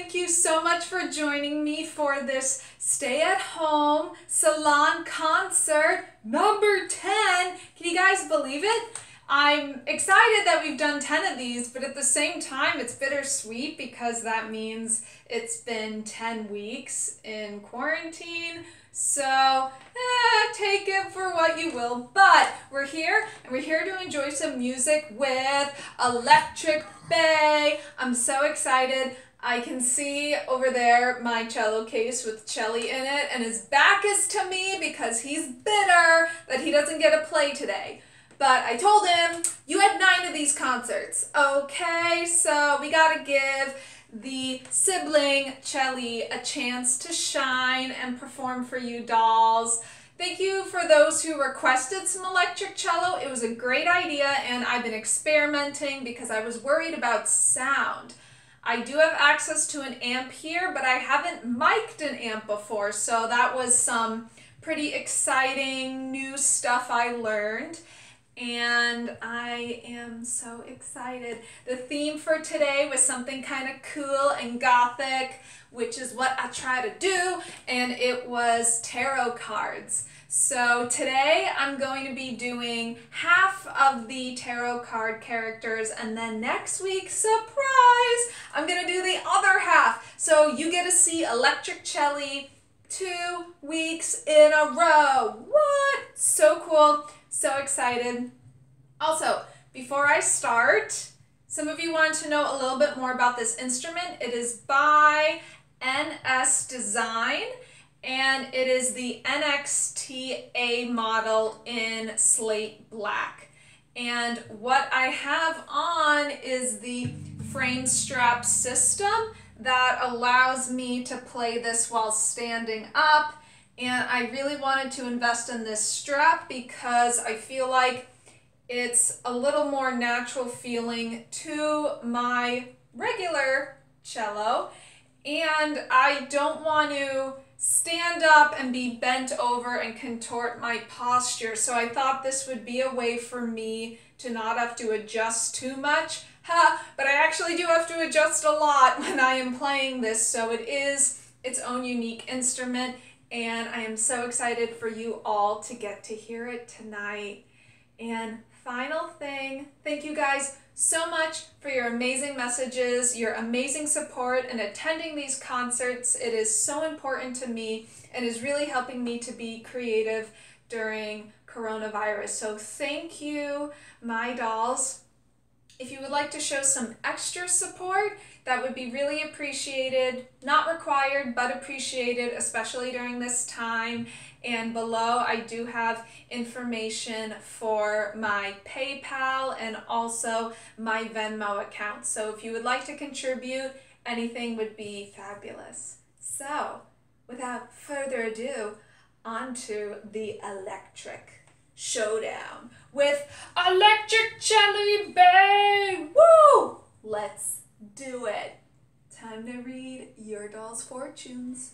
Thank you so much for joining me for this stay-at-home salon concert number 10. Can you guys believe it? I'm excited that we've done 10 of these, but at the same time, it's bittersweet because that means it's been 10 weeks in quarantine. So take it for what you will, but we're here and we're here to enjoy some music with Electric Bay. I'm so excited. I can see over there my cello case with Chelly in it, and his back is to me because he's bitter that he doesn't get to play today. But I told him, you had 9 of these concerts. Okay, so we gotta give the sibling Chelly a chance to shine and perform for you dolls. Thank you for those who requested some electric cello. It was a great idea, and I've been experimenting because I was worried about sound. I do have access to an amp here, but I haven't mic'd an amp before, so that was some pretty exciting new stuff I learned, and I am so excited. The theme for today was something kind of cool and gothic, which is what I try to do, and it was tarot cards. So today I'm going to be doing half of the tarot card characters, and then next week, surprise, I'm gonna do the other half. So you get to see Electric Chelly 2 weeks in a row. What? So cool, so excited. Also, before I start, some of you want to know a little bit more about this instrument. It is by NS Design, and it is the NXTA model in slate black. And what I have on is the frame strap system that allows me to play this while standing up. And I really wanted to invest in this strap because I feel like it's a little more natural feeling to my regular cello. And I don't want to stand up and be bent over and contort my posture. So I thought this would be a way for me to not have to adjust too much. But I actually do have to adjust a lot when I am playing this. So it is its own unique instrument, and I am so excited for you all to get to hear it tonight. And final thing, thank you guys so much for your amazing messages, your amazing support, and attending these concerts. It is so important to me and is really helping me to be creative during coronavirus. So thank you, my dolls. If you would like to show some extra support, that would be really appreciated. Not required, but appreciated, especially during this time. And below, I do have information for my PayPal and also my Venmo account. So if you would like to contribute, anything would be fabulous. So without further ado, on to the electric showdown with Electric Chelly Bay. Woo! Let's do it. Time to read your doll's fortunes.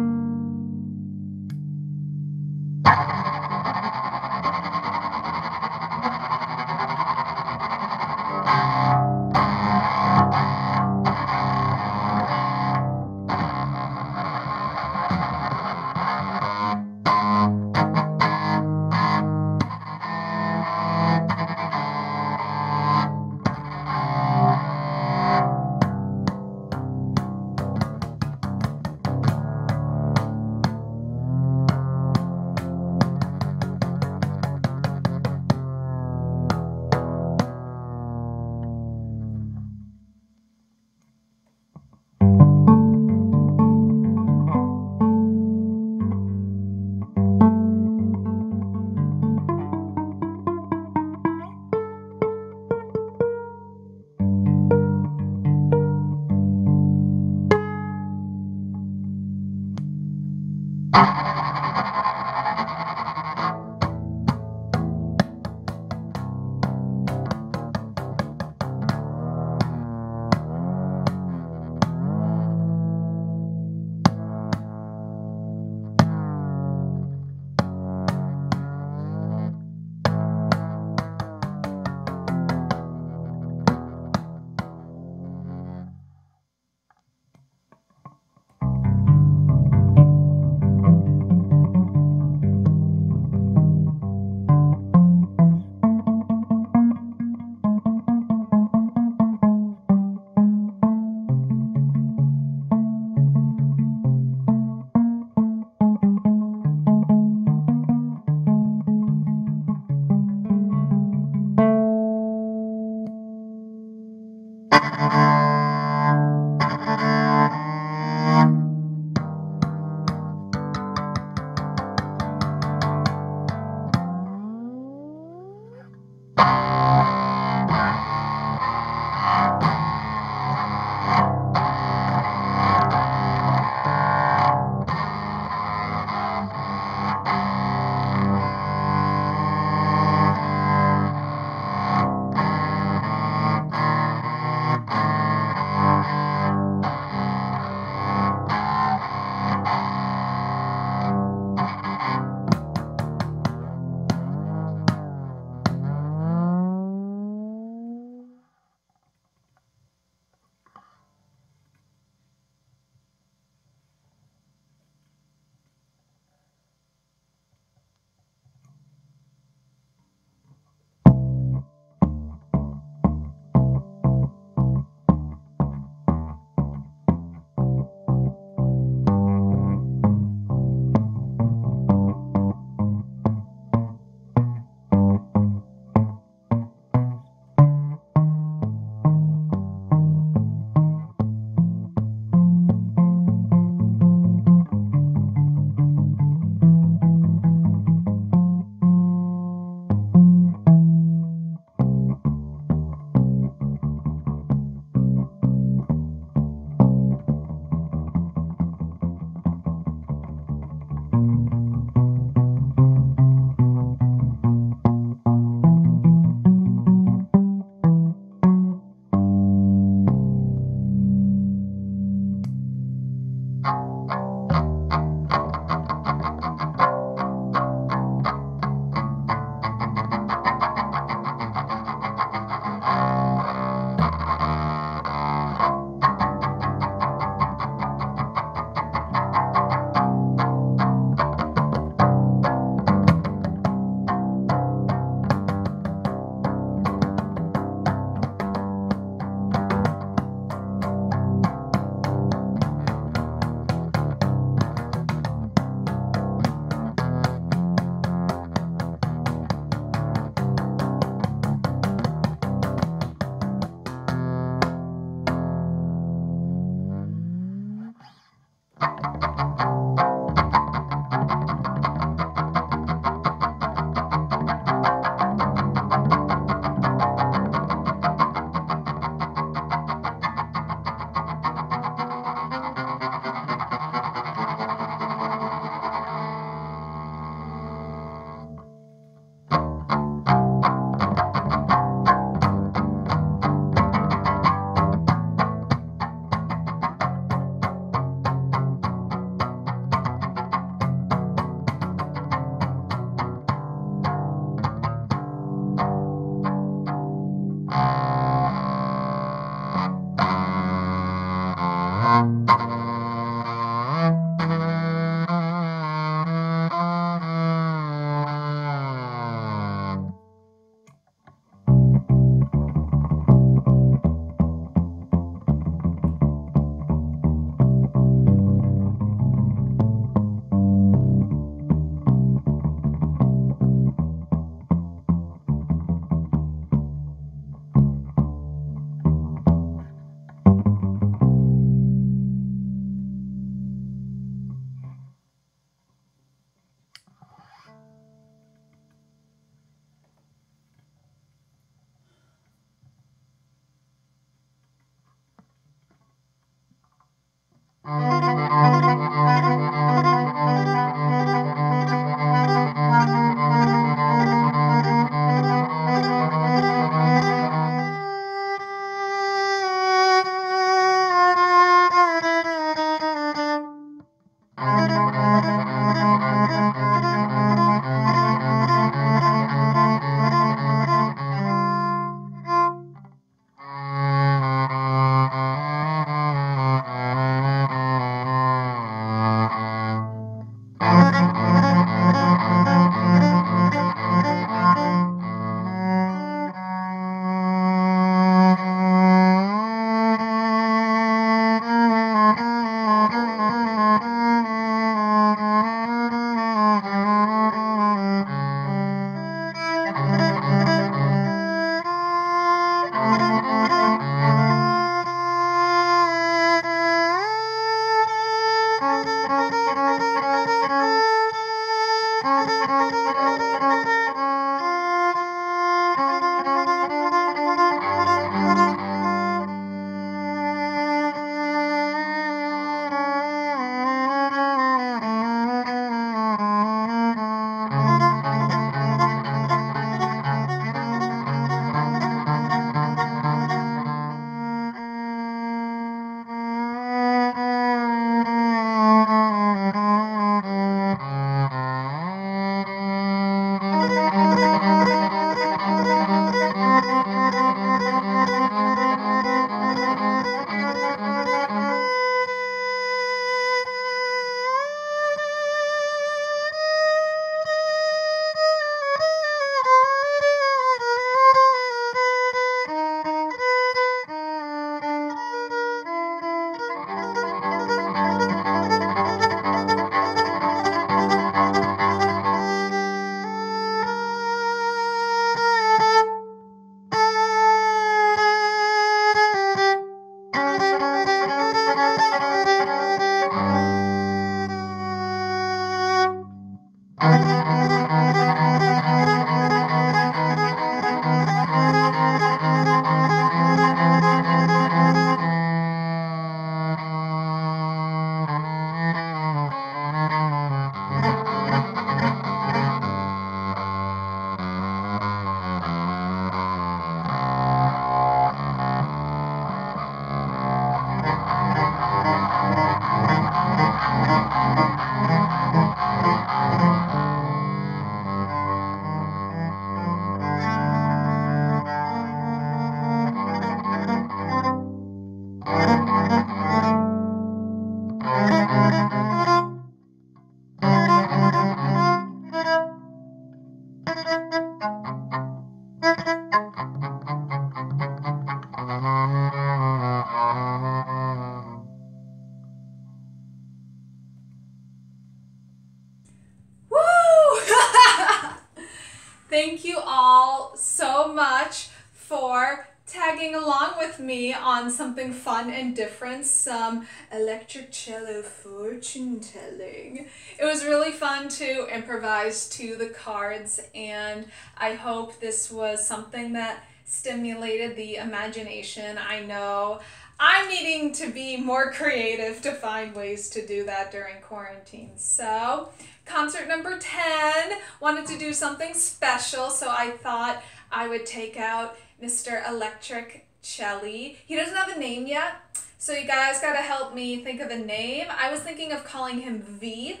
Thank you all so much for tagging along with me on something fun and different, some electric cello fortune telling. It was really fun to improvise to the cards, and I hope this was something that stimulated the imagination. I know I'm needing to be more creative to find ways to do that during quarantine. So concert number 10 wanted to do something special, so I thought I would take out Mr. Electric Celli. He doesn't have a name yet, so you guys gotta help me think of a name. I was thinking of calling him V,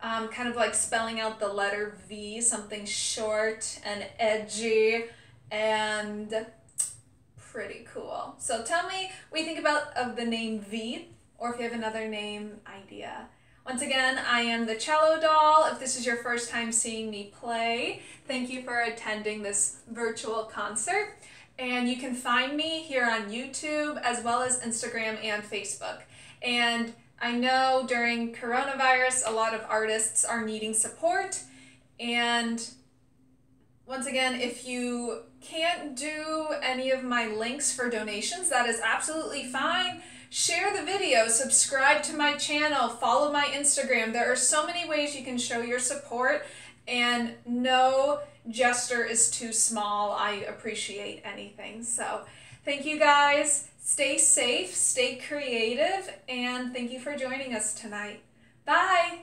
kind of like spelling out the letter V, something short and edgy and pretty cool. So tell me what you think of the name V, or if you have another name idea. Once again, I am the Cello Doll. If this is your first time seeing me play, thank you for attending this virtual concert. And you can find me here on YouTube as well as Instagram and Facebook. And I know during coronavirus, a lot of artists are needing support. And once again, if you can't do any of my links for donations, that is absolutely fine. Share the video, subscribe to my channel, follow my Instagram. There are so many ways you can show your support, and no gesture is too small. I appreciate anything. So Thank you guys. Stay safe, stay creative, and thank you for joining us tonight. Bye!